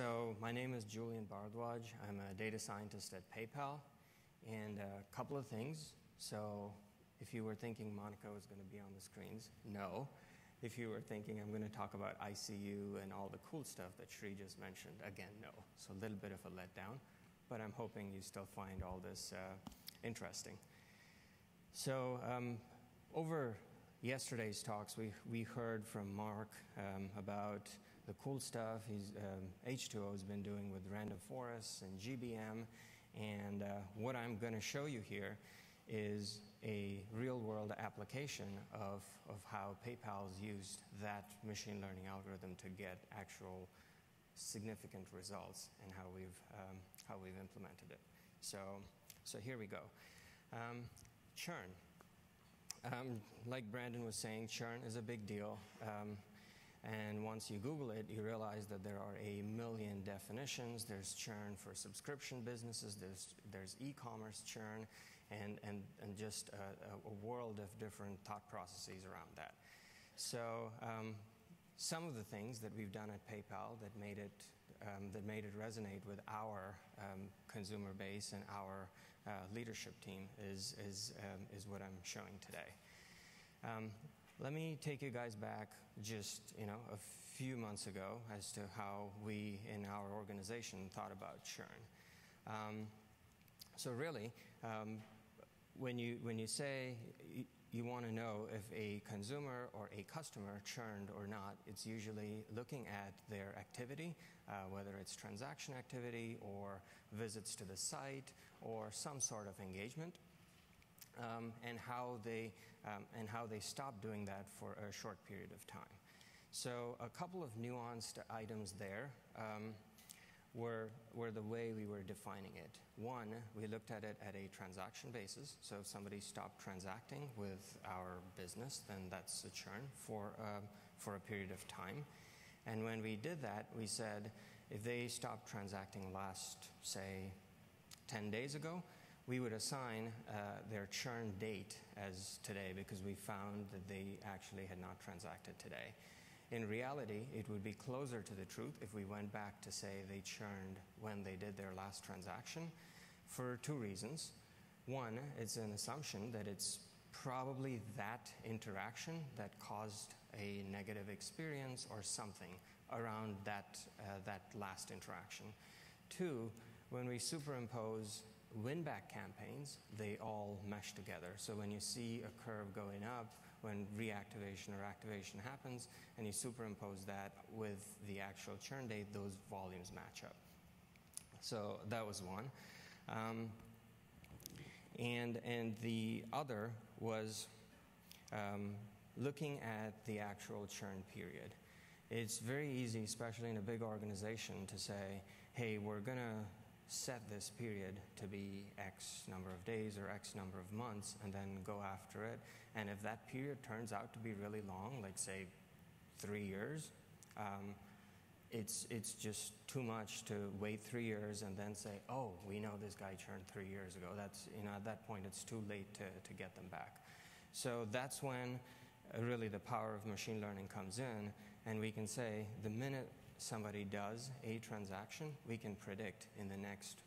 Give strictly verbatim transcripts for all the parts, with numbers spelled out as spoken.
So my name is Julian Bharadwaj. I'm a data scientist at PayPal. And a couple of things. So if you were thinking Monica was going to be on the screens, no. If you were thinking I'm going to talk about I C U and all the cool stuff that Shri just mentioned, again, no. So a little bit of a letdown. But I'm hoping you still find all this uh, interesting. So um, over yesterday's talks, we, we heard from Mark um, about the cool stuff he's, um, H two O has been doing with Random Forest and G B M. And uh, what I'm going to show you here is a real-world application of, of how PayPal's used that machine learning algorithm to get actual significant results and how we've, um, how we've implemented it. So, so here we go. Um, churn. Um, like Brandon was saying, churn is a big deal. Um, and once you Google it, you realize that there are a million definitions. There's churn for subscription businesses. There's, there's e-commerce churn, and, and, and just a, a world of different thought processes around that. So um, some of the things that we've done at PayPal that made it, um, that made it resonate with our um, consumer base and our uh, leadership team is, is, um, is what I'm showing today. Um, Let me take you guys back just, you know, a few months ago as to how we in our organization thought about churn. Um, so really, um, when you, when you say you, you want to know if a consumer or a customer churned or not, it's usually looking at their activity, uh, whether it's transaction activity or visits to the site or some sort of engagement. Um, and how they um, and how they stopped doing that for a short period of time. So a couple of nuanced items there um, were were the way we were defining it. One, we looked at it at a transaction basis. So if somebody stopped transacting with our business, then that's a churn for uh, for a period of time. And when we did that, we said if they stopped transacting last, say, ten days ago, we would assign uh, their churn date as today because we found that they actually had not transacted today. In reality, it would be closer to the truth if we went back to say they churned when they did their last transaction for two reasons. One, it's an assumption that it's probably that interaction that caused a negative experience or something around that, uh, that last interaction. Two, when we superimpose win-back campaigns, they all mesh together. So when you see a curve going up, when reactivation or activation happens, and you superimpose that with the actual churn date, those volumes match up. So that was one. Um, and, and the other was um, looking at the actual churn period. It's very easy, especially in a big organization, to say, hey, we're going to set this period to be X number of days or X number of months and then go after it. And if that period turns out to be really long, like say three years, um, it's, it's just too much to wait three years and then say, oh, we know this guy churned three years ago. That's, you know, at that point, it's too late to, to get them back. So that's when really the power of machine learning comes in, and we can say the minute somebody does a transaction, we can predict in the next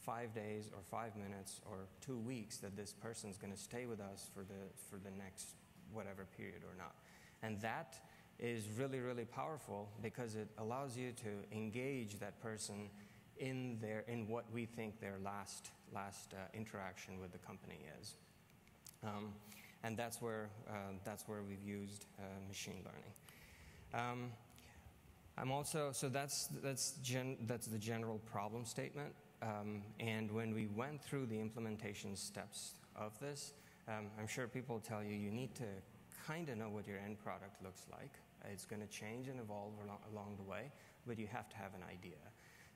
five days or five minutes or two weeks that this person's going to stay with us for the, for the next whatever period or not. And that is really, really powerful because it allows you to engage that person in, their, in what we think their last, last uh, interaction with the company is. Um, and that's where, uh, that's where we've used uh, machine learning. Um, I'm also, so that's, that's, gen, that's the general problem statement. Um, and when we went through the implementation steps of this, um, I'm sure people tell you, you need to kind of know what your end product looks like. It's going to change and evolve along, along the way, but you have to have an idea.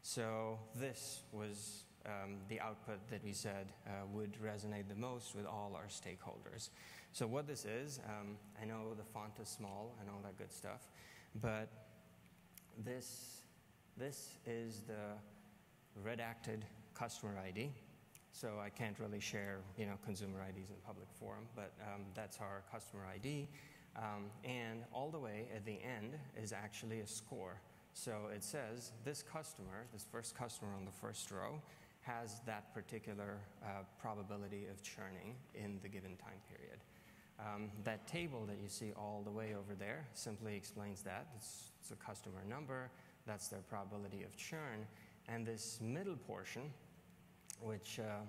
So this was um, the output that we said uh, would resonate the most with all our stakeholders. So what this is, um, I know the font is small and all that good stuff, but This, this is the redacted customer I D. So I can't really share, you know, consumer I Ds in public forum, but um, that's our customer I D. Um, and all the way at the end is actually a score. So it says this customer, this first customer on the first row, has that particular uh, probability of churning in the given time period. Um, that table that you see all the way over there simply explains that. It's, it's a customer number, that's their probability of churn. And this middle portion, which, uh,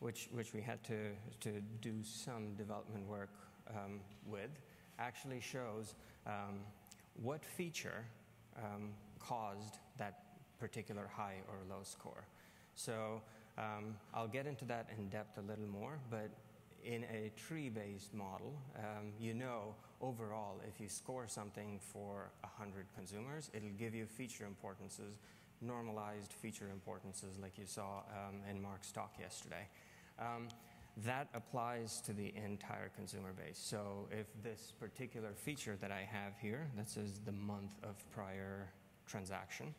which, which we had to, to do some development work um, with, actually shows um, what feature um, caused that particular high or low score. So um, I'll get into that in depth a little more, but in a tree-based model, um, you know overall if you score something for one hundred consumers, it'll give you feature importances, normalized feature importances like you saw um, in Mark's talk yesterday. Um, that applies to the entire consumer base. So if this particular feature that I have here, that says the month of prior transaction,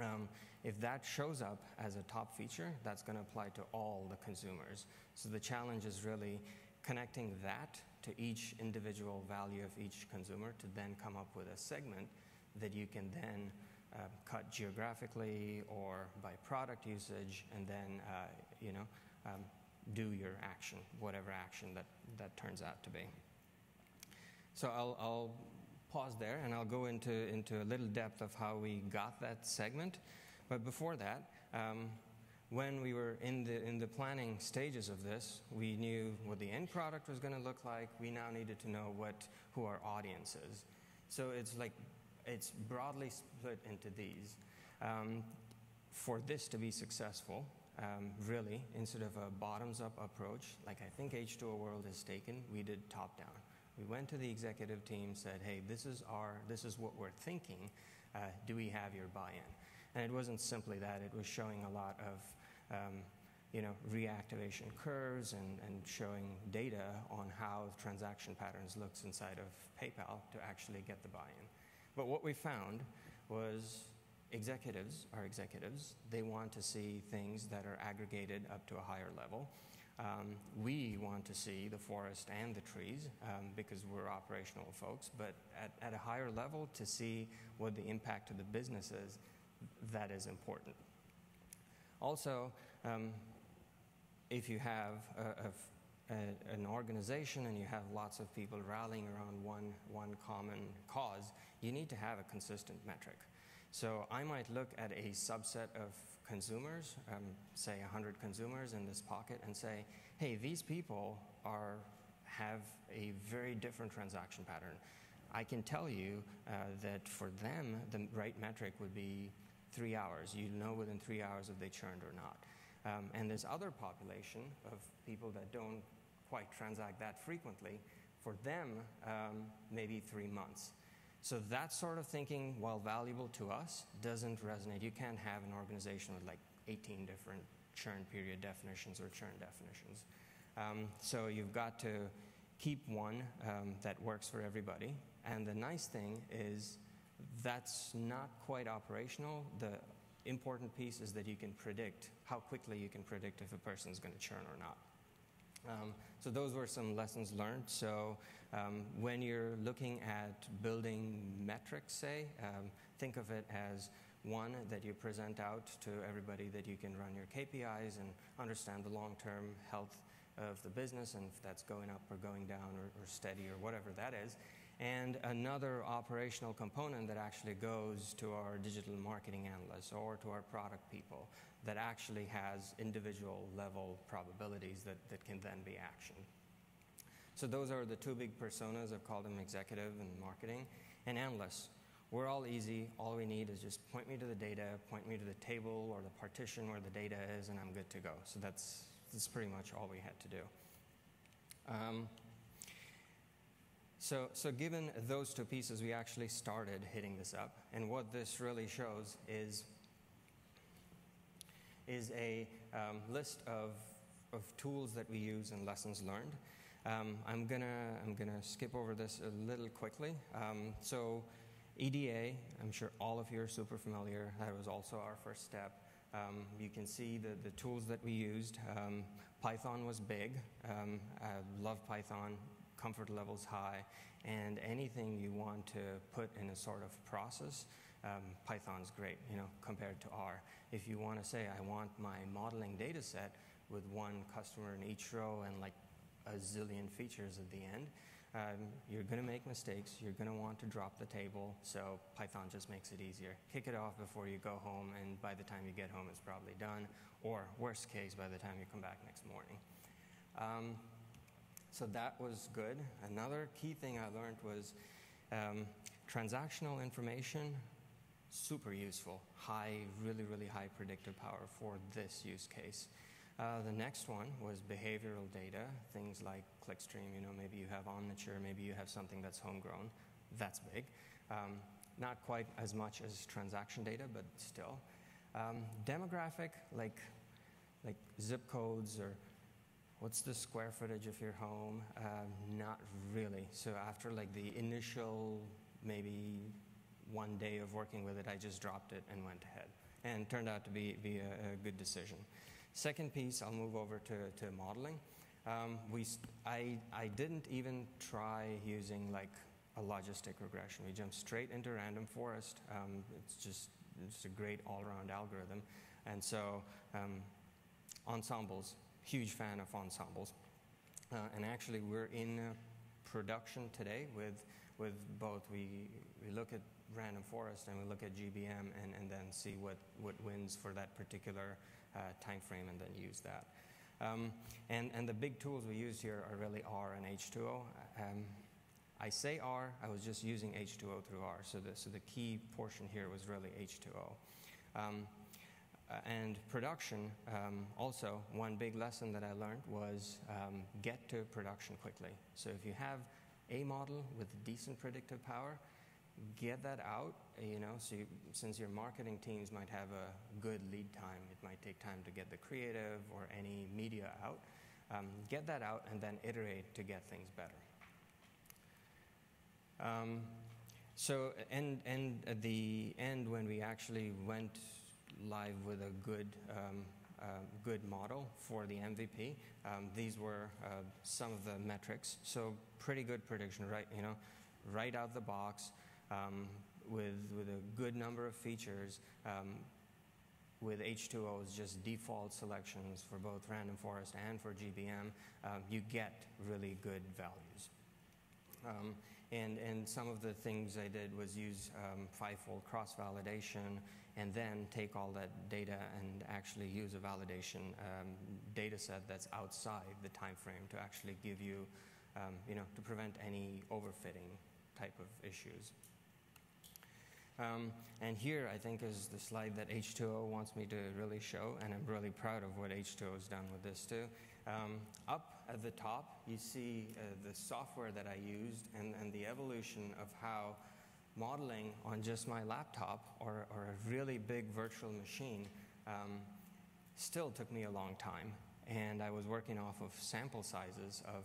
Um, if that shows up as a top feature, that's going to apply to all the consumers. So the challenge is really connecting that to each individual value of each consumer to then come up with a segment that you can then uh, cut geographically or by product usage and then uh, you know, um, do your action, whatever action that, that turns out to be. So I'll, I'll pause there, and I'll go into, into a little depth of how we got that segment. But before that, um, when we were in the, in the planning stages of this, we knew what the end product was going to look like. We now needed to know what, who our audience is. So it's, like, it's broadly split into these. Um, for this to be successful, um, really, instead of a bottoms-up approach, like I think H two O World has taken, we did top-down. We went to the executive team, said, hey, this is, our, this is what we're thinking. Uh, do we have your buy-in? And it wasn't simply that. It was showing a lot of um, you know, reactivation curves and, and showing data on how transaction patterns looks inside of PayPal to actually get the buy-in. But what we found was executives are executives. They want to see things that are aggregated up to a higher level. Um, we want to see the forest and the trees um, because we're operational folks, but at, at a higher level to see what the impact of the business is, that is important. Also, um, if you have a, a, a, an organization and you have lots of people rallying around one, one common cause, you need to have a consistent metric. So I might look at a subset of consumers, um, say one hundred consumers in this pocket, and say, hey, these people are, have a very different transaction pattern. I can tell you uh, that for them, the right metric would be three hours. You know within three hours if they churned or not. Um, and this other population of people that don't quite transact that frequently, for them, um, maybe three months. So that sort of thinking, while valuable to us, doesn't resonate. You can't have an organization with like eighteen different churn period definitions or churn definitions. Um, so you've got to keep one um, that works for everybody. And the nice thing is that's not quite operational. The important piece is that you can predict how quickly you can predict if a person's going to churn or not. Um, so those were some lessons learned. So um, when you're looking at building metrics, say, um, think of it as one that you present out to everybody that you can run your K P Is and understand the long-term health of the business and if that's going up or going down or, or steady or whatever that is. And another operational component that actually goes to our digital marketing analysts or to our product people that actually has individual level probabilities that, that can then be actioned. So those are the two big personas. I've called them executive and marketing and analysts. We're all easy. All we need is just point me to the data, point me to the table or the partition where the data is, and I'm good to go. So that's, that's pretty much all we had to do. Um, So, so given those two pieces, we actually started hitting this up. And what this really shows is, is a um, list of, of tools that we use and lessons learned. Um, I'm gonna, I'm gonna skip over this a little quickly. Um, so E D A, I'm sure all of you are super familiar. That was also our first step. Um, you can see the, the tools that we used. Um, Python was big. Um, I love Python. Comfort levels high, and anything you want to put in a sort of process um, Python's great, you know, compared to R. If you want to say, I want my modeling data set with one customer in each row and like a zillion features at the end, um, you're going to make mistakes. You're going to want to drop the table. So Python just makes it easier. Kick it off before you go home, and by the time you get home, it's probably done. Or worst case, by the time you come back next morning. Um, so that was good. Another key thing I learned was um, transactional information, super useful. High, really, really high predictive power for this use case. Uh, the next one was behavioral data, things like clickstream. You know, maybe you have Omniture, maybe you have something that's homegrown. That's big. Um, not quite as much as transaction data, but still. Um, demographic, like, like zip codes or what's the square footage of your home? Uh, not really. So after like the initial maybe one day of working with it, I just dropped it and went ahead. And turned out to be, be a, a good decision. Second piece, I'll move over to, to modeling. Um, we, I, I didn't even try using like a logistic regression. We jumped straight into Random Forest. Um, it's just it's a great all-around algorithm. And so um, ensembles, huge fan of ensembles. Uh, and actually, we're in uh, production today with, with both. We, we look at Random Forest and we look at G B M and, and then see what, what wins for that particular uh, time frame and then use that. Um, and, and the big tools we use here are really R and H two O. Um, I say R, I was just using H two O through R. So the, so the key portion here was really H two O. Um, and production, um, also, one big lesson that I learned was um, get to production quickly. So if you have a model with decent predictive power, get that out, you know, so you, since your marketing teams might have a good lead time, it might take time to get the creative or any media out, um, get that out and then iterate to get things better. Um, so, and, and at the end, when we actually went live with a good, um, uh, good model for the M V P, um, these were uh, some of the metrics. So pretty good prediction, right, you know, right out the box. Um, with, with a good number of features, um, with H two O's just default selections for both Random Forest and for G B M, um, you get really good values. Um, and, and some of the things I did was use um, five-fold cross-validation and then take all that data and actually use a validation um, data set that's outside the time frame to actually give you, um, you know, to prevent any overfitting type of issues. Um, and here, I think, is the slide that H two O wants me to really show, and I'm really proud of what H two O has done with this, too. Um, up at the top, you see uh, the software that I used and, and the evolution of how modeling on just my laptop or, or a really big virtual machine um, still took me a long time. And I was working off of sample sizes of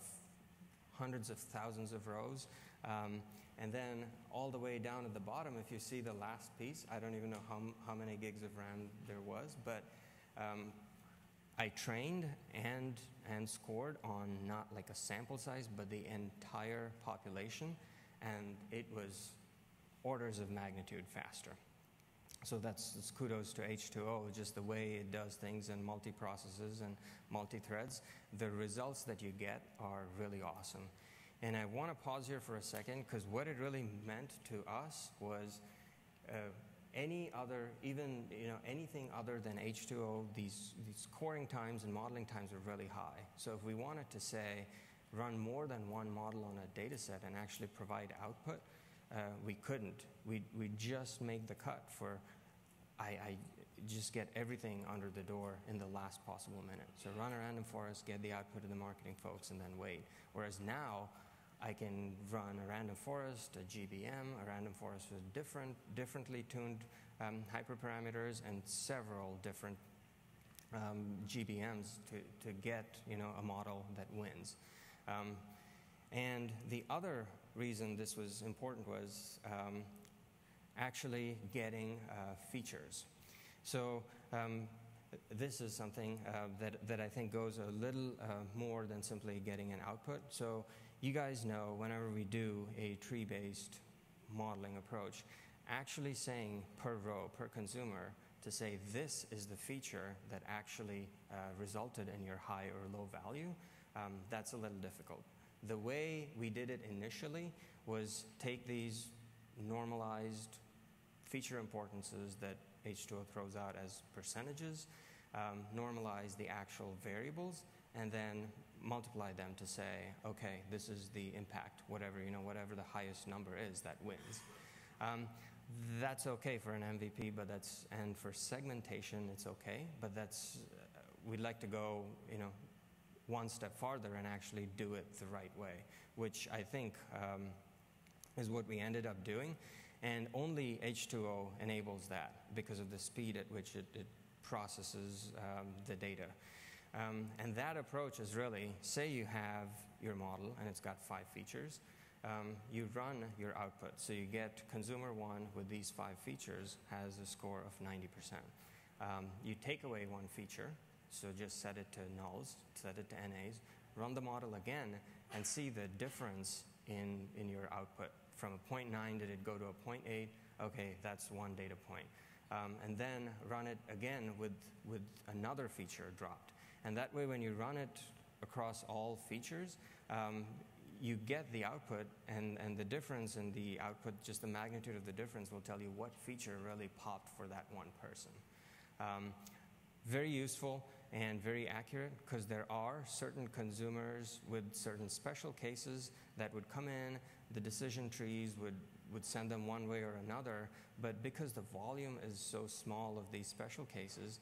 hundreds of thousands of rows. Um, and then all the way down at the bottom, if you see the last piece, I don't even know how, how many gigs of RAM there was, but um, I trained and, and scored on not like a sample size, but the entire population. And it was orders of magnitude faster. So that's, that's kudos to H two O, just the way it does things and multi-processes and multi-threads. The results that you get are really awesome. And I want to pause here for a second, because what it really meant to us was uh, any other, even, you know, anything other than H two O, these, these scoring times and modeling times are really high. So if we wanted to, say, run more than one model on a data set and actually provide output, Uh, we couldn't. We we just make the cut for, I, I just get everything under the door in the last possible minute. So run a Random Forest, get the output of the marketing folks, and then wait. Whereas now, I can run a Random Forest, a G B M, a Random Forest with different, differently tuned um, hyperparameters, and several different um, G B Ms to to get, you know, a model that wins. Um, And the other reason this was important was um, actually getting uh, features. So um, this is something uh, that, that I think goes a little uh, more than simply getting an output. So you guys know whenever we do a tree-based modeling approach, actually saying per row, per consumer, to say this is the feature that actually uh, resulted in your high or low value, um, that's a little difficult. The way we did it initially was take these normalized feature importances that H two O throws out as percentages, um, normalize the actual variables, and then multiply them to say, okay, this is the impact, whatever, you know, whatever the highest number is that wins. Um, that's okay for an M V P, but that's, and for segmentation, it's okay, but that's, uh, we'd like to go, you know, one step farther and actually do it the right way, which I think um, is what we ended up doing. And only H two O enables that because of the speed at which it, it processes um, the data. Um, and that approach is really, say you have your model and it's got five features, um, you run your output. So you get consumer one with these five features has a score of ninety percent. Um, you take away one feature, so just set it to nulls, set it to N As, run the model again and see the difference in, in your output. From a zero point nine, did it go to a zero point eight? Okay, that's one data point. Um, and then run it again with, with another feature dropped. And that way, when you run it across all features, um, you get the output, and, and the difference in the output, just the magnitude of the difference will tell you what feature really popped for that one person. Um, very useful and very accurate, because there are certain consumers with certain special cases that would come in, the decision trees would, would send them one way or another, but because the volume is so small of these special cases,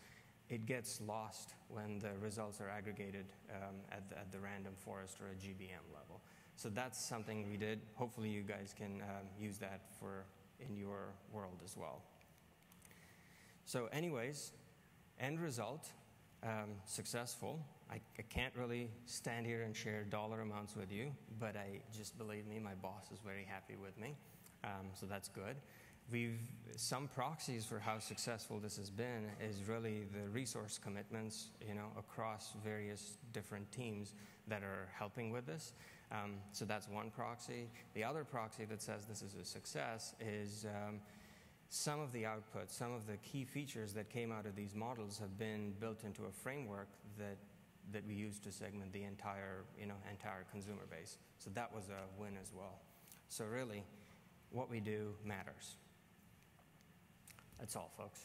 it gets lost when the results are aggregated um, at, the, at the Random Forest or a G B M level. So that's something we did. Hopefully you guys can um, use that for in your world as well. So anyways, end result, um, successful. I, I can't really stand here and share dollar amounts with you, but I just, believe me, my boss is very happy with me, um, so that's good. We've, some proxies for how successful this has been is really the resource commitments, you know, across various different teams that are helping with this. Um, so that's one proxy. The other proxy that says this is a success is um, some of the outputs, some of the key features that came out of these models have been built into a framework that, that we use to segment the entire, you know, entire consumer base. So that was a win as well. So really, what we do matters. That's all, folks.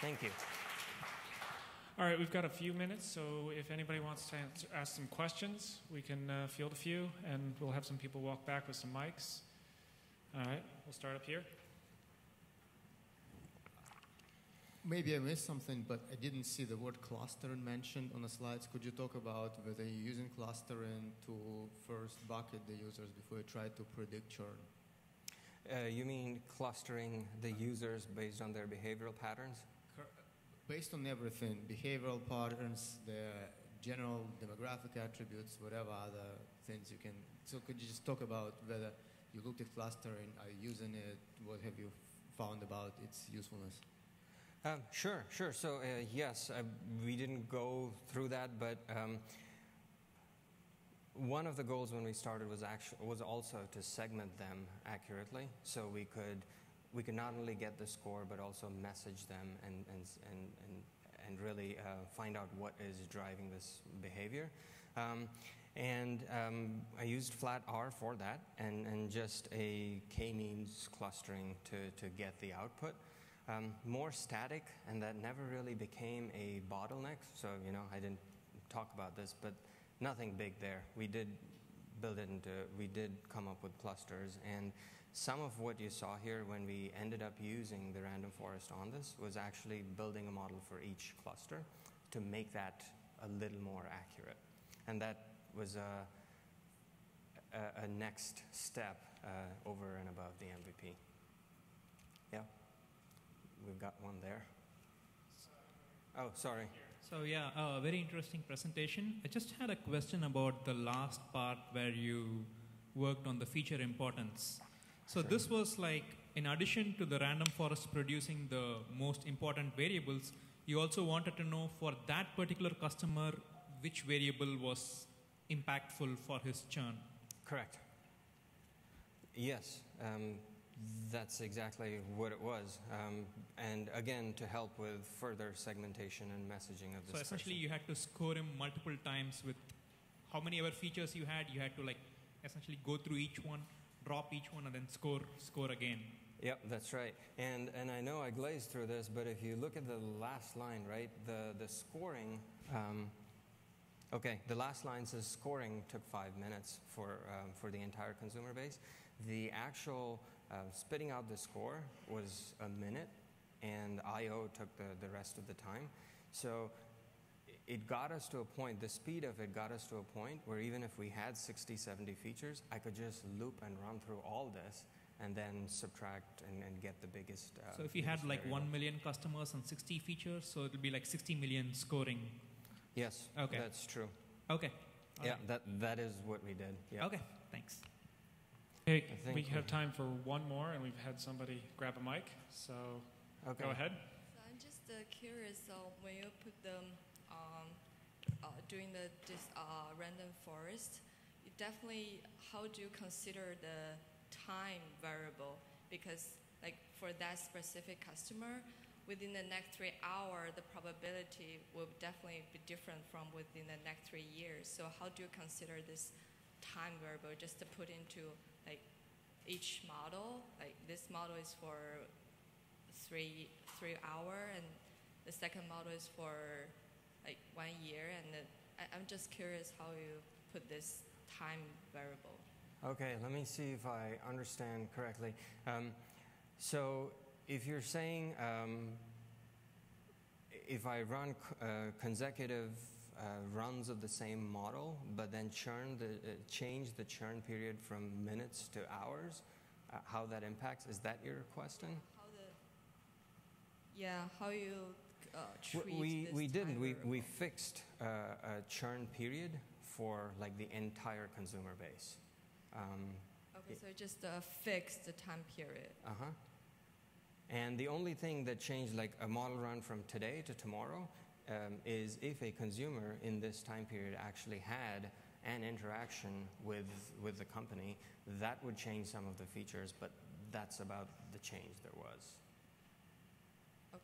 Thank you. All right, we've got a few minutes, so if anybody wants to answer, ask some questions, we can uh, field a few, and we'll have some people walk back with some mics. All right, we'll start up here. Maybe I missed something, but I didn't see the word clustering mentioned on the slides. Could you talk about whether you're using clustering to first bucket the users before you try to predict churn? Uh, you mean clustering the users based on their behavioral patterns? Based on everything, behavioral patterns, their general demographic attributes, whatever other things you can. So could you just talk about whether you looked at clustering, are you using it, what have you found about its usefulness? Um, sure, sure. So uh, yes, uh, we didn't go through that, but um, one of the goals when we started was actually was also to segment them accurately, so we could we could not only get the score but also message them and and and and, and really uh, find out what is driving this behavior. Um, and um, I used flat R for that, and and just a K-means clustering to to get the output. Um, more static, and that never really became a bottleneck. So, you know, I didn't talk about this, but nothing big there. We did build it into, we did come up with clusters, and some of what you saw here when we ended up using the Random Forest on this was actually building a model for each cluster to make that a little more accurate. And that was a, a, a next step uh, over and above the M V P. Yeah. We've got one there. Oh, sorry. So yeah, uh, very interesting presentation. I just had a question about the last part where you worked on the feature importance. So sure. This was like, in addition to the Random Forest producing the most important variables, you also wanted to know for that particular customer which variable was impactful for his churn. Correct. Yes, um, that's exactly what it was. Um, and again, to help with further segmentation and messaging of this. So essentially person. You had to score him multiple times with how many ever features you had. You had to like essentially go through each one, drop each one, and then score, score again. Yep, that's right. And, and I know I glazed through this, but if you look at the last line, right, the, the scoring, um, okay, the last line says scoring took five minutes for, um, for the entire consumer base. The actual uh, spitting out the score was a minute, and I O took the, the rest of the time. So it got us to a point, the speed of it got us to a point where even if we had sixty, seventy features, I could just loop and run through all this and then subtract and, and get the biggest. Uh, so if you had like variable. one million customers and sixty features, so it'll be like sixty million scoring. Yes, okay. That's true. Okay. All yeah, right. that, that is what we did. Yeah. Okay, thanks. Hey, we, we have time for one more, and we've had somebody grab a mic, so okay. Go ahead. So I'm just uh, curious, so when you put them um, uh, doing the, this uh, random forest, you definitely, how do you consider the time variable? Because like for that specific customer, within the next three hours, the probability will definitely be different from within the next three years. So how do you consider this time variable just to put into like each model? Like this model is for three, three hours, and the second model is for like one year. And the, I, I'm just curious how you put this time variable. Okay, let me see if I understand correctly. Um, so if you're saying um, if I run uh, consecutive uh, runs of the same model, but then churn the, uh, change the churn period from minutes to hours, uh, how that impacts, is that your question? How the, yeah, how you uh, treat we, this we didn't. We, we fixed uh, a churn period for like the entire consumer base. Um, okay, so just uh, fix the time period. Uh-huh. And the only thing that changed, like a model run from today to tomorrow, um, is if a consumer in this time period actually had an interaction with, with the company, that would change some of the features, but that's about the change there was. Okay.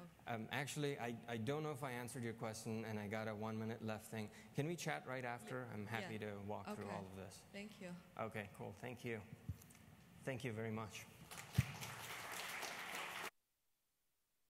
Okay. Um, actually, I, I don't know if I answered your question, and I got a one-minute left thing. Can we chat right after? I'm happy yeah. to walk okay. through all of this. Thank you. Okay, cool. Thank you. Thank you very much.